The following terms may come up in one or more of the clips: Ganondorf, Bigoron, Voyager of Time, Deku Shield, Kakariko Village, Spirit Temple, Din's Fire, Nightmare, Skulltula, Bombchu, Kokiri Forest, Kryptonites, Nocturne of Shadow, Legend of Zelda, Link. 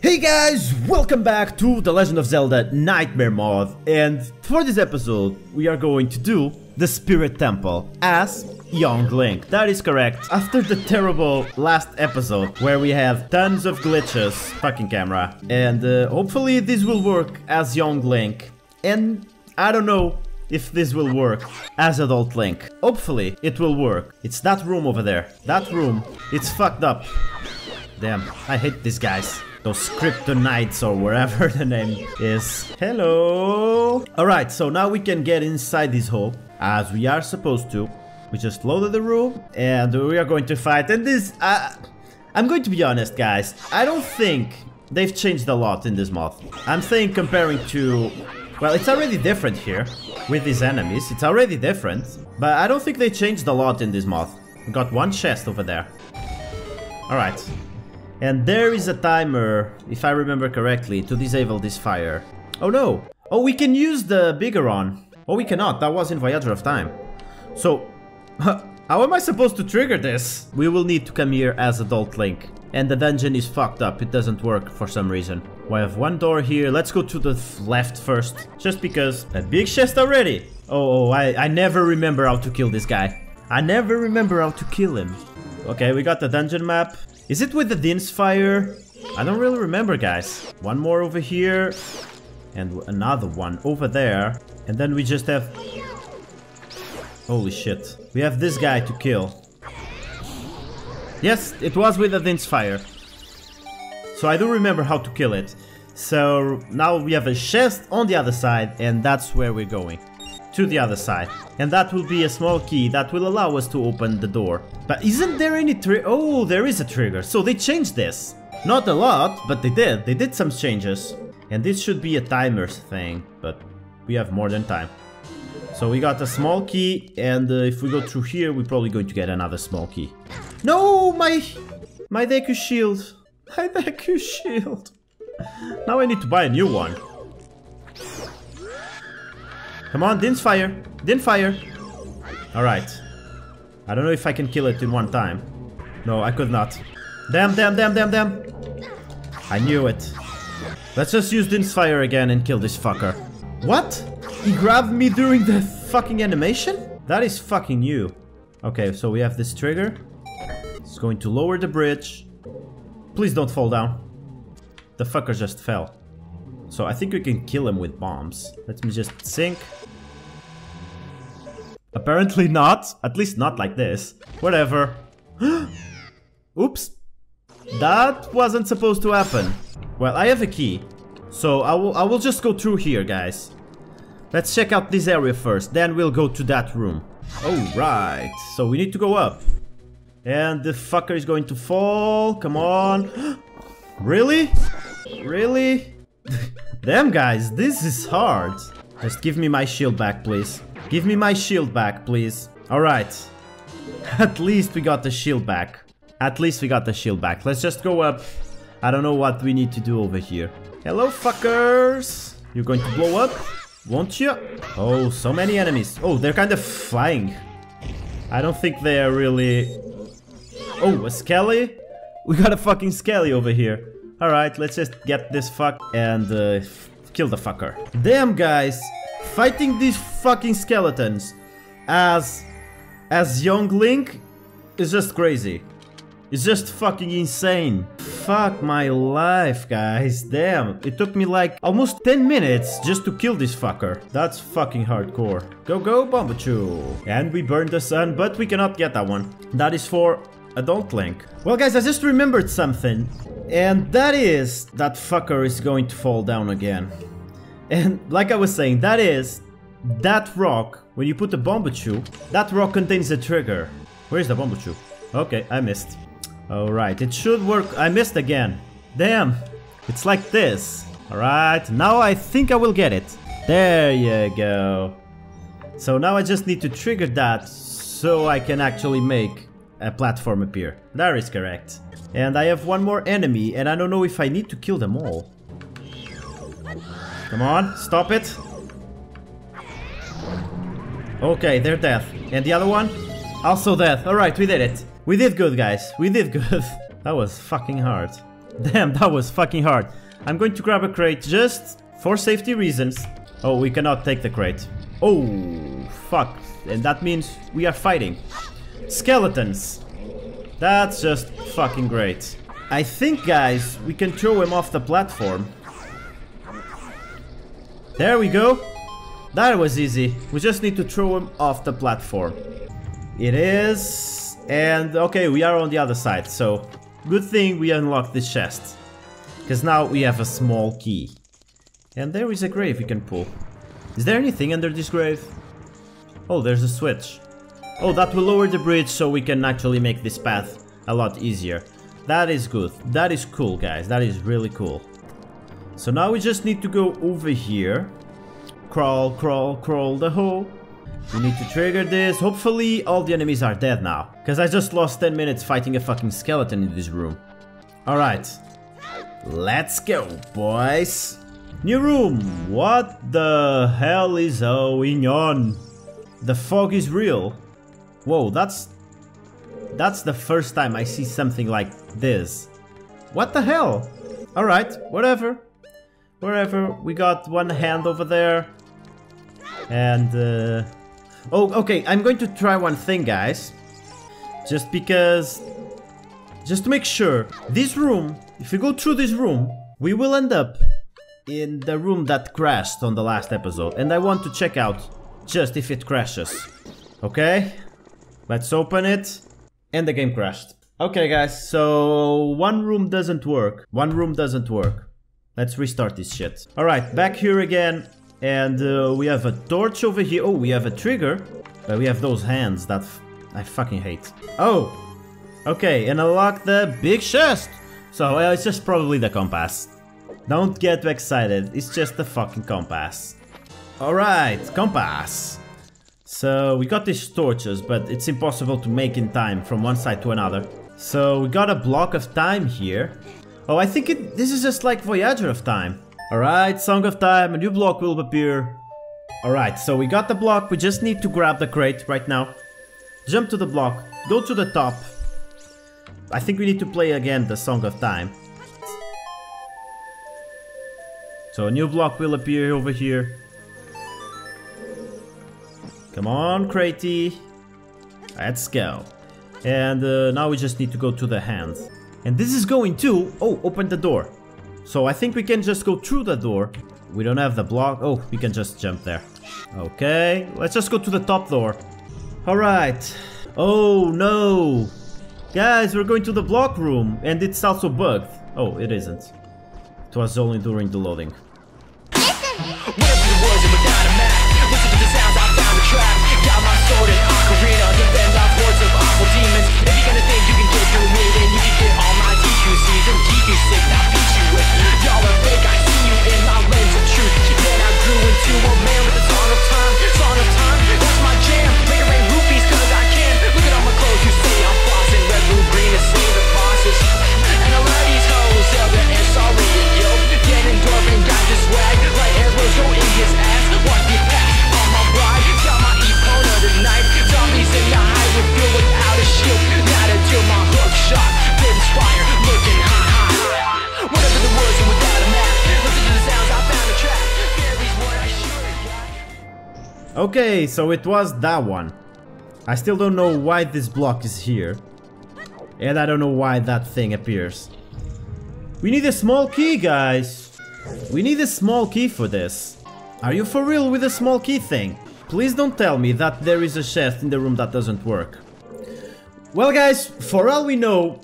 Hey guys, welcome back to the Legend of Zelda Nightmare mod, and for this episode we are going to do the Spirit Temple as Young Link. That is correct. After the terrible last episode where we have tons of glitches, fucking camera, and hopefully this will work as Young Link, and I don't know if this will work as Adult Link. Hopefully it will work. It's that room over there. That room, it's fucked up. Damn, I hate these guys. Those Kryptonites or wherever the name is. Hello! Alright, so now we can get inside this hole, as we are supposed to. We just loaded the room, and we are going to fight. And this... I'm going to be honest, guys. I don't think they've changed a lot in this mod. I'm saying comparing to... Well, it's already different here with these enemies. It's already different. But I don't think they changed a lot in this mod. We got one chest over there. Alright. And there is a timer, if I remember correctly, to disable this fire. Oh no! Oh, we can use the Bigoron. Oh, we cannot. That was in Voyager of Time. So, how am I supposed to trigger this? We will need to come here as Adult Link. And the dungeon is fucked up. It doesn't work for some reason. We have one door here. Let's go to the left first. Just because. A big chest already. Oh, I never remember how to kill this guy. I never remember how to kill him. Okay, we got the dungeon map. Is it with the Din's Fire? I don't really remember, guys. One more over here. And another one over there. And then we just have... Holy shit. We have this guy to kill. Yes, it was with the Din's Fire. So I do remember how to kill it. So now we have a chest on the other side, and that's where we're going. To the other side. And that will be a small key that will allow us to open the door. But isn't there any trigger? Oh, there is a trigger. So they changed this. Not a lot, but they did. They did some changes. And this should be a timers thing, but we have more than time. So we got a small key, and if we go through here, we're probably going to get another small key. No, my Deku Shield. My Deku Shield. Now I need to buy a new one. Come on, Din's Fire. Din's Fire. Alright. I don't know if I can kill it in one time. No, I could not. Damn. I knew it. Let's just use Din's Fire again and kill this fucker. What? He grabbed me during the fucking animation? That is fucking new. Okay, so we have this trigger. It's going to lower the bridge. Please don't fall down. The fucker just fell. So I think we can kill him with bombs. Let me just sink. Apparently not. At least not like this. Whatever. Oops. That wasn't supposed to happen. Well, I have a key. So I will just go through here, guys. Let's check out this area first. Then we'll go to that room. Alright. So we need to go up. And the fucker is going to fall. Come on. Really? Really? Damn, guys, this is hard. Just give me my shield back, please. Give me my shield back, please. Alright. At least we got the shield back. At least we got the shield back. Let's just go up. I don't know what we need to do over here. Hello, fuckers. You're going to blow up, won't you? Oh, so many enemies. Oh, they're kind of flying. I don't think they are really... Oh, a Skelly? We got a fucking Skelly over here. Alright, let's just get this fuck and kill the fucker. Damn, guys, fighting these fucking skeletons as Young Link is just crazy. It's just fucking insane. Fuck my life, guys. Damn, it took me like almost 10 minutes just to kill this fucker. That's fucking hardcore. Go, go, Bombchu. And we burned the sun, but we cannot get that one. That is for Adult Link. Well, guys, I just remembered something. And that is, that fucker is going to fall down again. And like I was saying, that is, that rock, when you put the Bombchu, that rock contains a trigger. Where is the Bombchu? Okay, I missed. Alright, it should work. I missed again. Damn, it's like this. Alright, now I think I will get it. There you go. So now I just need to trigger that so I can actually make a platform appear. That is correct. And I have one more enemy, and I don't know if I need to kill them all. Come on, stop it. Okay, they're dead. And the other one? Also dead. Alright, we did it. We did good, guys. We did good. That was fucking hard. Damn, that was fucking hard. I'm going to grab a crate just for safety reasons. Oh, we cannot take the crate. Oh, fuck. And that means we are fighting skeletons. That's just fucking great. I think, guys, we can throw him off the platform. There we go. That was easy. We just need to throw him off the platform. It is... And, okay, we are on the other side, so... Good thing we unlocked this chest. Because now we have a small key. And there is a grave we can pull. Is there anything under this grave? Oh, there's a switch. Oh, that will lower the bridge so we can actually make this path a lot easier. That is good. That is cool, guys. That is really cool. So now we just need to go over here. Crawl, crawl, crawl the hole. We need to trigger this. Hopefully all the enemies are dead now. Because I just lost 10 minutes fighting a fucking skeleton in this room. Alright. Let's go, boys. New room. What the hell is going on? The fog is real. Whoa, that's the first time I see something like this. What the hell? Alright, whatever. Wherever. We got one hand over there. And... Oh, okay, I'm going to try one thing, guys. Just because... Just to make sure. This room, if we go through this room, we will end up in the room that crashed on the last episode. And I want to check out just if it crashes. Okay? Let's open it. And the game crashed. Okay, guys, so... One room doesn't work. One room doesn't work. Let's restart this shit. Alright, back here again. And we have a torch over here. Oh, we have a trigger. But we have those hands that I fucking hate. Oh, okay, and unlock the big chest. So it's just probably the compass. Don't get too excited. It's just the fucking compass. All right, compass. So we got these torches, but it's impossible to make in time from one side to another. So we got a block of time here. Oh, I think this is just like Voyager of Time. Alright, Song of Time, a new block will appear. Alright, so we got the block, we just need to grab the crate right now. Jump to the block, go to the top. I think we need to play again the Song of Time. So a new block will appear over here. Come on, cratey. Let's go. And now we just need to go to the hand. And this is going to... Oh, open the door. So I think we can just go through the door. We don't have the block. Oh, we can just jump there. Okay, let's just go to the top door. Alright. Oh no. Guys, we're going to the block room. And it's also bugged. Oh, it isn't. It was only during the loading. Okay, so it was that one. I still don't know why this block is here. And I don't know why that thing appears. We need a small key, guys. We need a small key for this. Are you for real with a small key thing? Please don't tell me that there is a chest in the room that doesn't work. Well, guys, for all we know,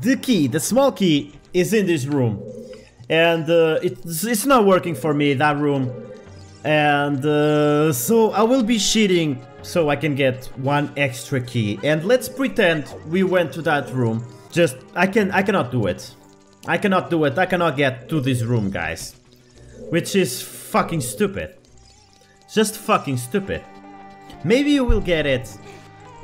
the key, the small key, is in this room. And it's not working for me, that room. And so I will be cheating so I can get one extra key. And let's pretend we went to that room. Just, I cannot do it. I cannot do it. I cannot get to this room, guys. Which is fucking stupid. Just fucking stupid. Maybe you will get it.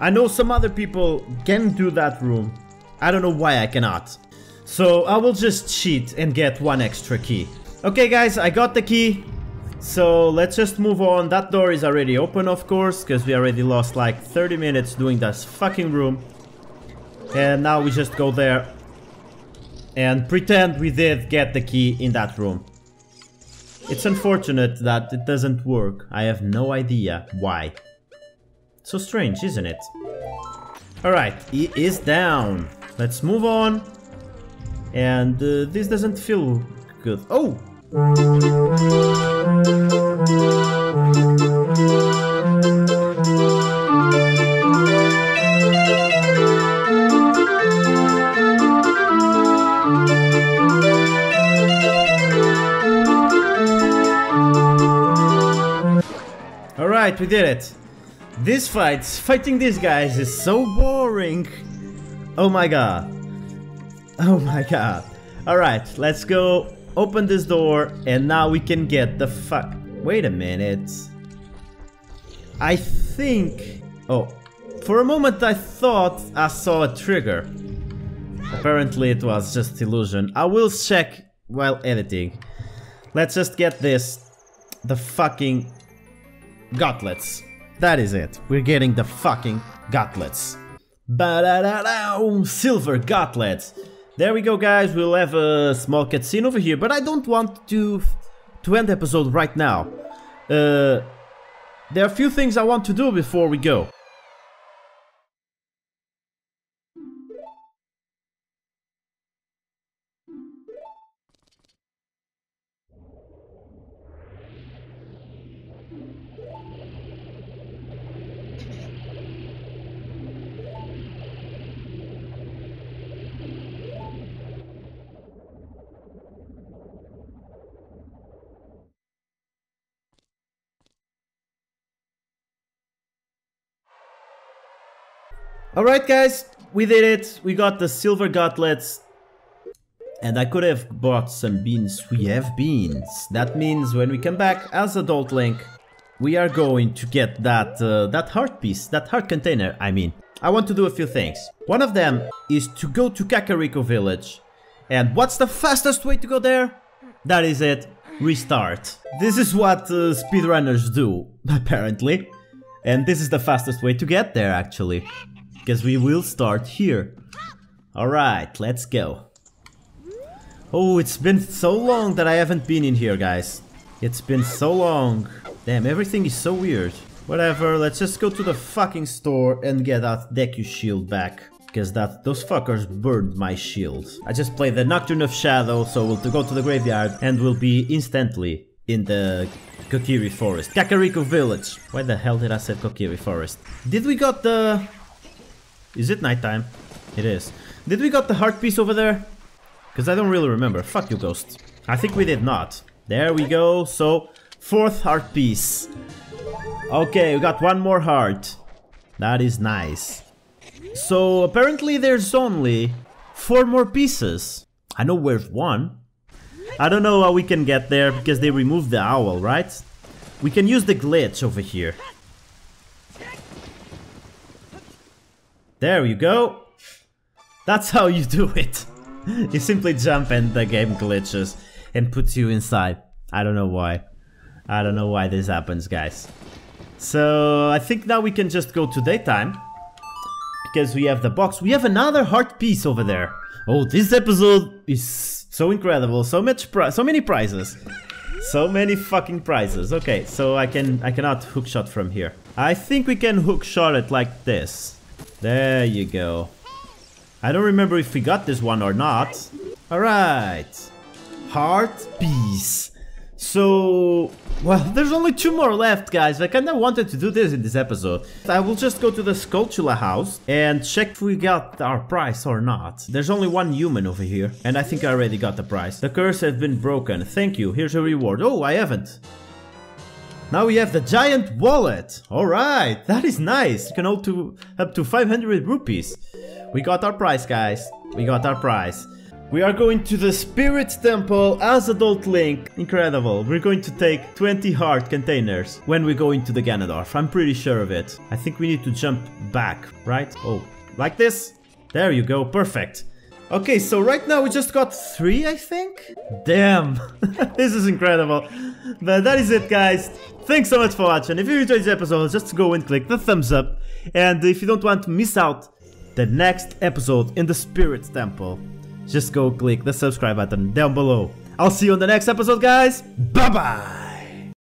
I know some other people can do that room. I don't know why I cannot. So I will just cheat and get one extra key. Okay, guys, I got the key. So let's just move on. That door is already open, of course, because we already lost like 30 minutes doing this fucking room. And now we just go there and pretend we did get the key in that room. It's unfortunate that it doesn't work. I have no idea why. So strange, isn't it? Alright, he is down. Let's move on. And this doesn't feel good. Oh! Alright, we did it. This fighting these guys is so boring. Oh my god. Oh my god. Alright, let's go open this door and now we can get the wait a minute. I think... Oh. For a moment I thought I saw a trigger. Apparently it was just illusion. I will check while editing. Let's just get this. The fucking... gauntlets. That is it. We're getting the fucking gauntlets. Ba-da-da-da! Silver gauntlets! There we go, guys. We'll have a small cutscene over here, but I don't want to end the episode right now. There are a few things I want to do before we go. Alright guys, we did it, we got the silver gauntlets. And I could have bought some beans, we have beans. That means when we come back as Adult Link, we are going to get that heart piece, that heart container, I mean. I want to do a few things. One of them is to go to Kakariko Village. And what's the fastest way to go there? That is it, restart. This is what speedrunners do, apparently. And this is the fastest way to get there, actually. Because we will start here. Alright, let's go. Oh, it's been so long that I haven't been in here, guys. It's been so long. Damn, everything is so weird. Whatever, let's just go to the fucking store and get that Deku Shield back. Because those fuckers burned my shield. I just played the Nocturne of Shadow, so we'll go to the graveyard and we'll be instantly in the Kokiri Forest. Kakariko Village. Why the hell did I say Kokiri Forest? Did we got the... Is it nighttime? It is. Did we got the heart piece over there? Because I don't really remember. Fuck you, ghost. I think we did not. There we go. So, fourth heart piece. Okay, we got one more heart. That is nice. So, apparently there's only 4 more pieces. I know where's one. I don't know how we can get there because they removed the owl, right? We can use the glitch over here. There you go. That's how you do it. You simply jump and the game glitches and puts you inside. I don't know why. I don't know why this happens, guys. So I think now we can just go to daytime. Because we have the box. We have another heart piece over there. Oh, this episode is so incredible. So many prizes. So many fucking prizes. Okay, so I cannot hookshot from here. I think we can hookshot it like this. There you go. I don't remember if we got this one or not. Alright. Heart piece. So... Well, there's only 2 more left, guys. I kinda wanted to do this in this episode. I will just go to the Skulltula house and check if we got our prize or not. There's only 1 human over here. And I think I already got the prize. The curse has been broken. Thank you. Here's a reward. Oh, I haven't. Now we have the giant wallet. Alright, that is nice. You can hold up to 500 rupees. We got our prize, guys. We got our prize. We are going to the Spirit Temple as Adult Link. Incredible. We're going to take 20 heart containers when we go into the Ganondorf. I'm pretty sure of it. I think we need to jump back, right? Oh, like this? There you go. Perfect. Okay, so right now we just got 3, I think? Damn, this is incredible. But that is it, guys. Thanks so much for watching. If you enjoyed this episode, just go and click the thumbs up. And if you don't want to miss out the next episode in the Spirit Temple, just go click the subscribe button down below. I'll see you on the next episode, guys. Bye bye.